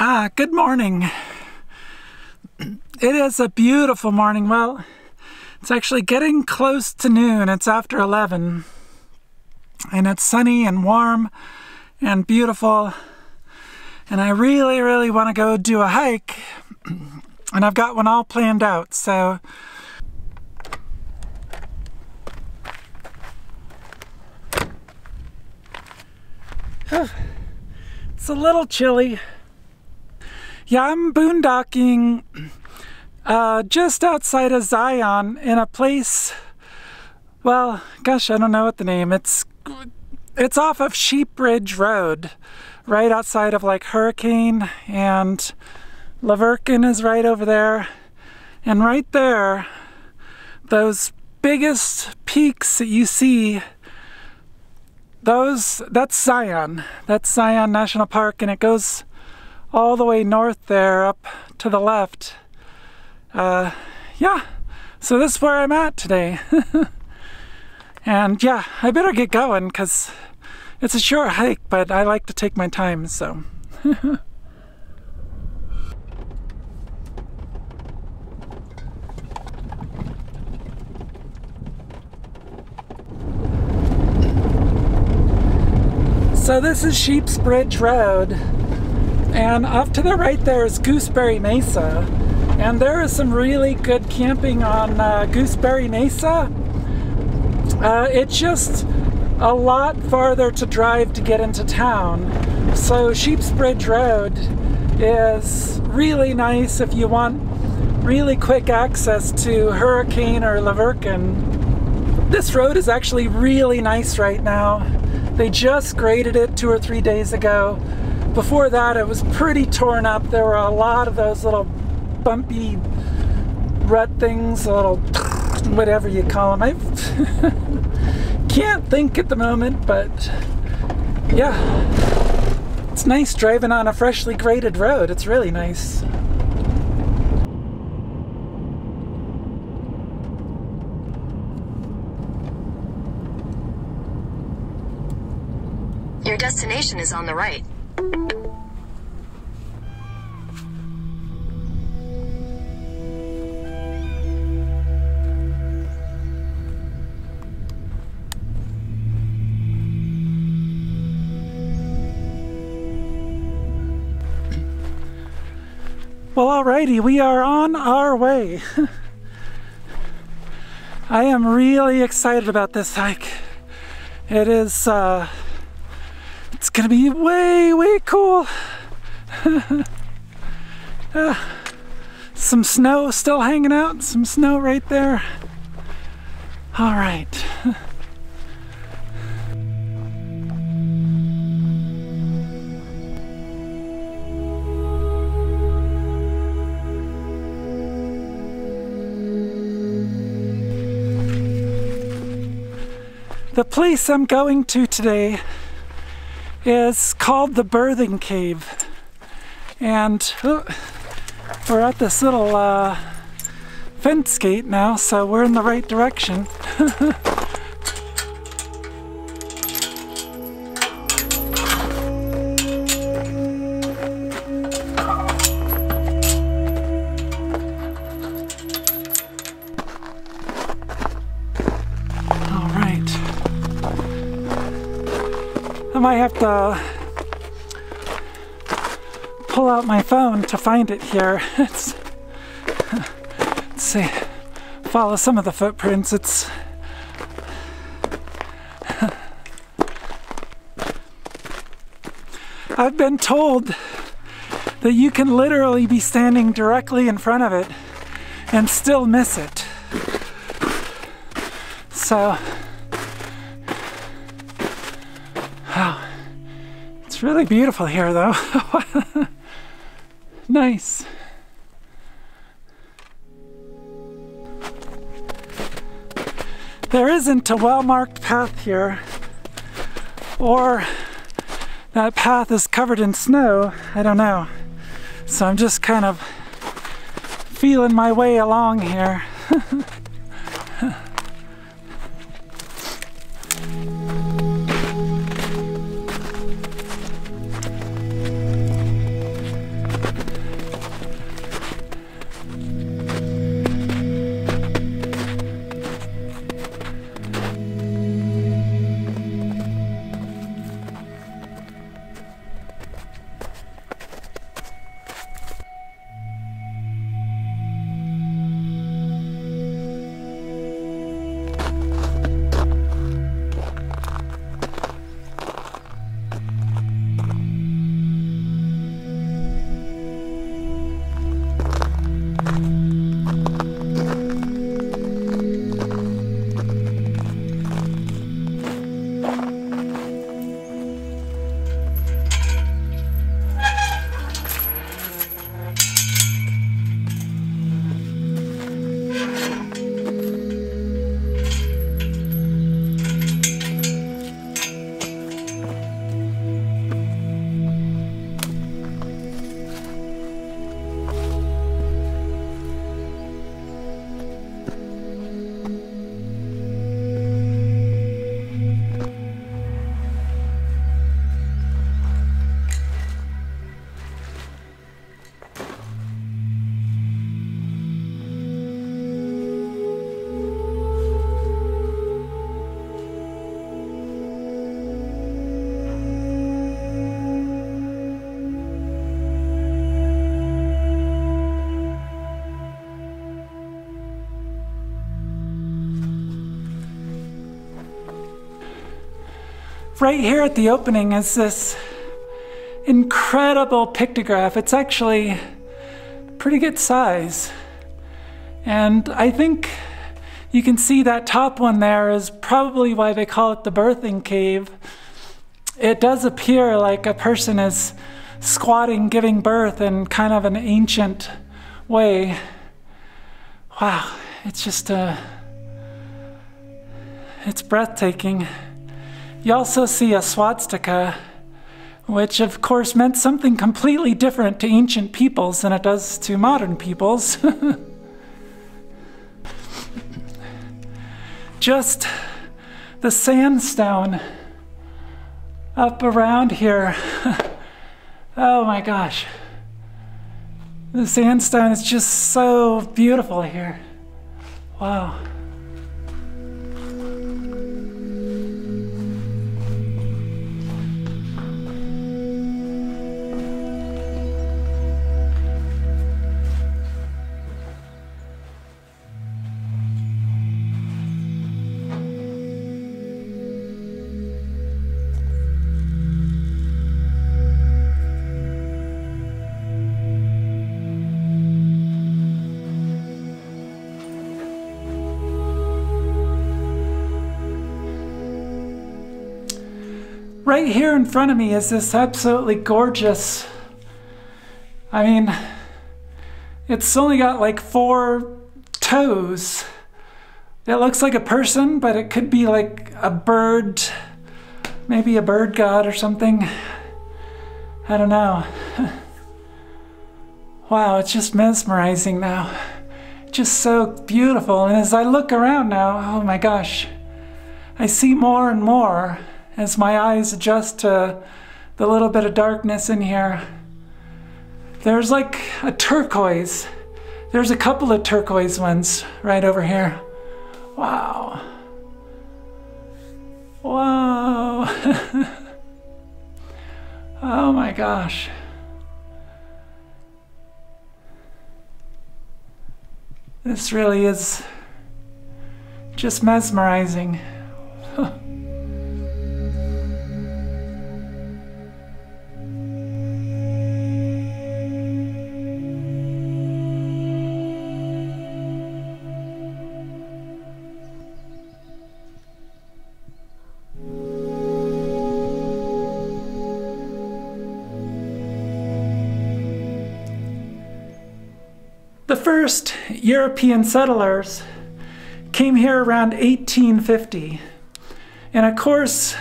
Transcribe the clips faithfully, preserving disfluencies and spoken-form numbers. Ah, good morning. It is a beautiful morning. Well, it's actually getting close to noon. It's after eleven. And it's sunny and warm and beautiful. And I really, really want to go do a hike. And I've got one all planned out, so... It's a little chilly. Yeah, I'm boondocking uh, just outside of Zion in a place, well, gosh, I don't know what the name. It's it's off of Sheep Bridge Road, right outside of like Hurricane, and Laverkin is right over there. And right there, those biggest peaks that you see, those, that's Zion. That's Zion National Park, and it goes all the way north there, up to the left. Uh, yeah, so this is where I'm at today. And yeah, I better get going because it's a short hike, but I like to take my time, so. So this is Sheep Bridge Road. And off to the right there is Gooseberry Mesa, and there is some really good camping on uh, Gooseberry Mesa. Uh, it's just a lot farther to drive to get into town. So Sheep Bridge Road is really nice if you want really quick access to Hurricane or Laverkin. This road is actually really nice right now. They just graded it two or three days ago. Before that, it was pretty torn up. There were a lot of those little bumpy rut things, little whatever you call them. I can't think at the moment, but yeah. It's nice driving on a freshly graded road. It's really nice. Your destination is on the right. Well, alrighty, we are on our way. I am really excited about this hike. It is, uh, it's gonna be way, way cool. uh, some snow still hanging out, some snow right there. Alright. The place I'm going to today is called the Birthing Cave, and oh, we're at this little uh, fence gate now, so we're in the right direction. I might have to pull out my phone to find it here. It's, let's see, follow some of the footprints. It's I've been told that you can literally be standing directly in front of it and still miss it. So it's really beautiful here though. Nice. There isn't a well-marked path here, or that path is covered in snow. I don't know. So I'm just kind of feeling my way along here. Right here at the opening is this incredible pictograph. It's actually a pretty good size. And I think you can see that top one there is probably why they call it the Birthing Cave. It does appear like a person is squatting, giving birth in kind of an ancient way. Wow, it's just a, it's breathtaking. You also see a swastika, which of course meant something completely different to ancient peoples than it does to modern peoples. Just the sandstone up around here. Oh my gosh. The sandstone is just so beautiful here. Wow. Right here in front of me is this absolutely gorgeous, I mean, it's only got like four toes. It looks like a person, but it could be like a bird, maybe a bird god or something. I don't know. Wow, it's just mesmerizing now. Just so beautiful. And as I look around now, oh my gosh, I see more and more as my eyes adjust to the little bit of darkness in here. There's like a turquoise. There's a couple of turquoise ones right over here. Wow. Wow. Oh my gosh. This really is just mesmerizing. The first European settlers came here around eighteen fifty. And of course,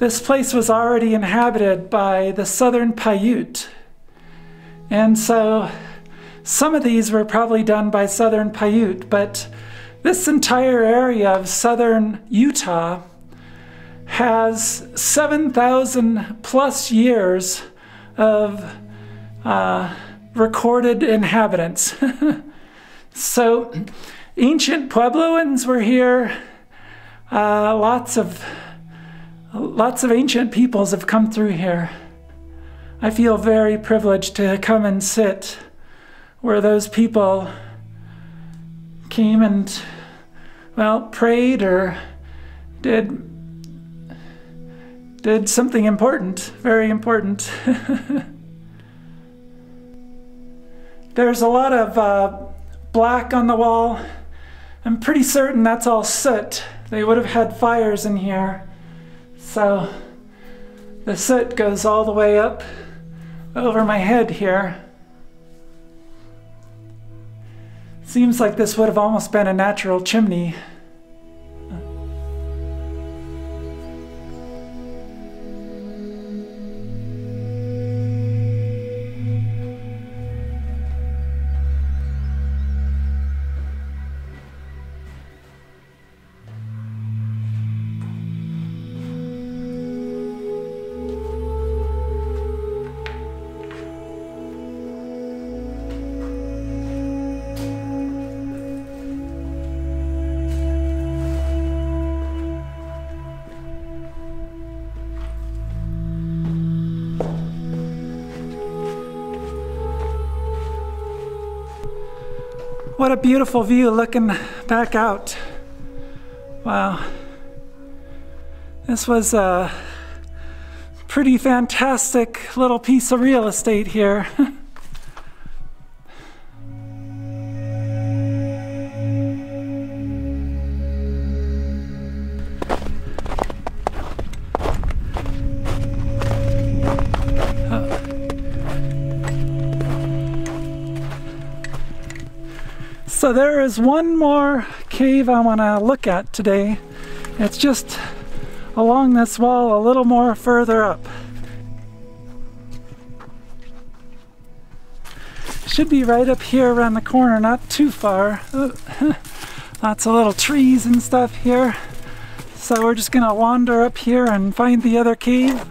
this place was already inhabited by the southern Paiute. And so some of these were probably done by southern Paiute, but this entire area of southern Utah has seven thousand plus years of uh, recorded inhabitants. So ancient Puebloans were here. Uh, lots of lots of ancient peoples have come through here. I feel very privileged to come and sit where those people came and, well, prayed or did did something important, very important. There's a lot of uh, black on the wall. I'm pretty certain that's all soot. They would have had fires in here. So the soot goes all the way up over my head here. Seems like this would have almost been a natural chimney. What a beautiful view looking back out. Wow. This was uh, pretty fantastic little piece of real estate here. So there is one more cave I want to look at today. It's just along this wall a little more further up. Should be right up here around the corner, not too far. Ooh, lots of little trees and stuff here. So we're just gonna wander up here and find the other cave.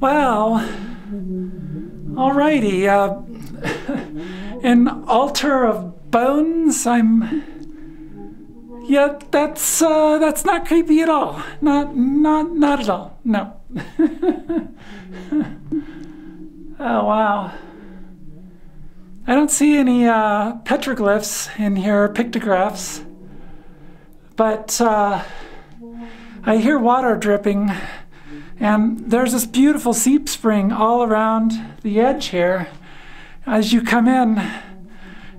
Wow, alrighty, uh, an altar of bones, I'm, yeah, that's, uh, that's not creepy at all, not, not, not at all, no. Oh wow, I don't see any uh, petroglyphs in here, pictographs, but uh, I hear water dripping. And there's this beautiful seep spring all around the edge here. As you come in,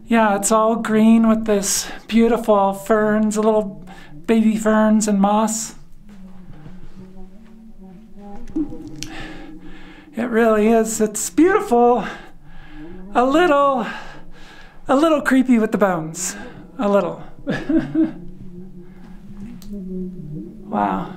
yeah, it's all green with this beautiful ferns, little baby ferns and moss. It really is, it's beautiful. A little, a little creepy with the bones, a little. Wow.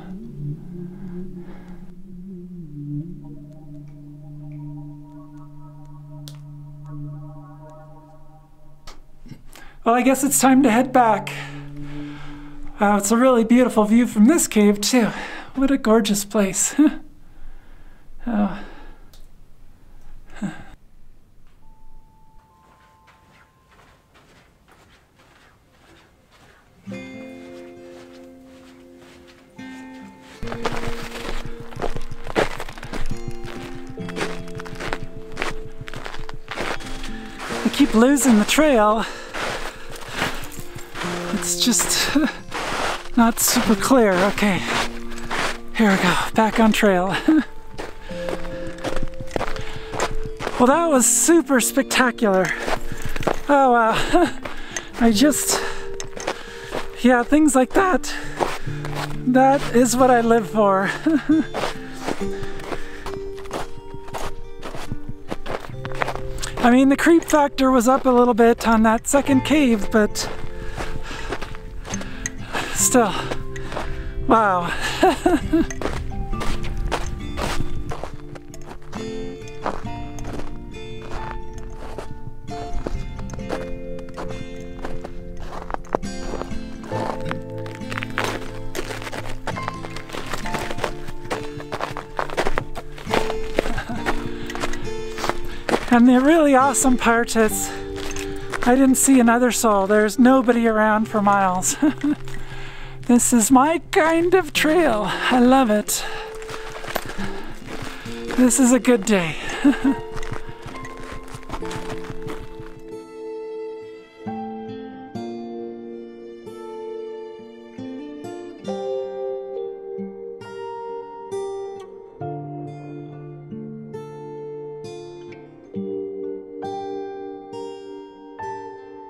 Well, I guess it's time to head back. Uh, it's a really beautiful view from this cave, too. What a gorgeous place. Oh. I keep losing the trail. It's just not super clear. Okay, here we go, back on trail. Well, that was super spectacular. Oh wow, I just, yeah, things like that, that is what I live for. I mean, the creep factor was up a little bit on that second cave, but still, wow. And the really awesome part is I didn't see another soul. There's nobody around for miles. This is my kind of trail. I love it. This is a good day.